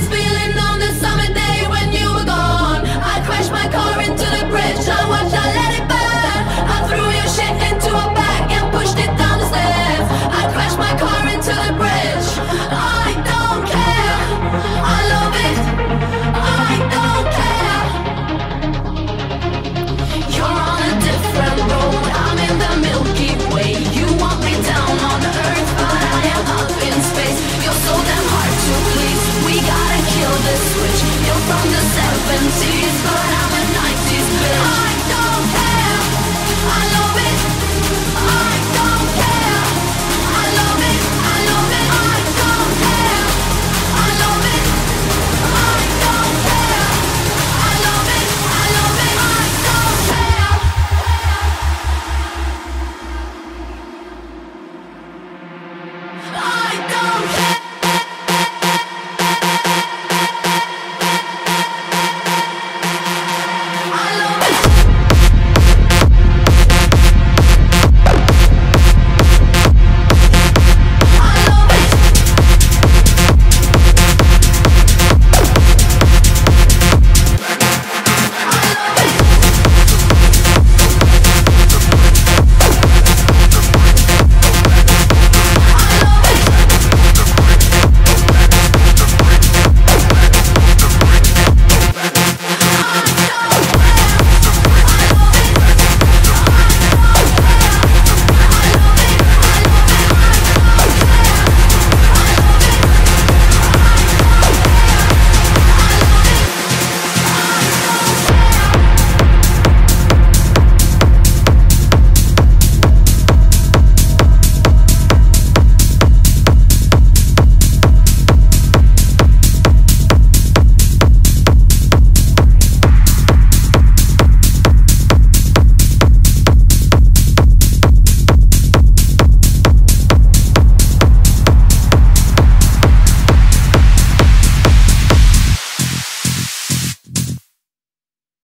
always be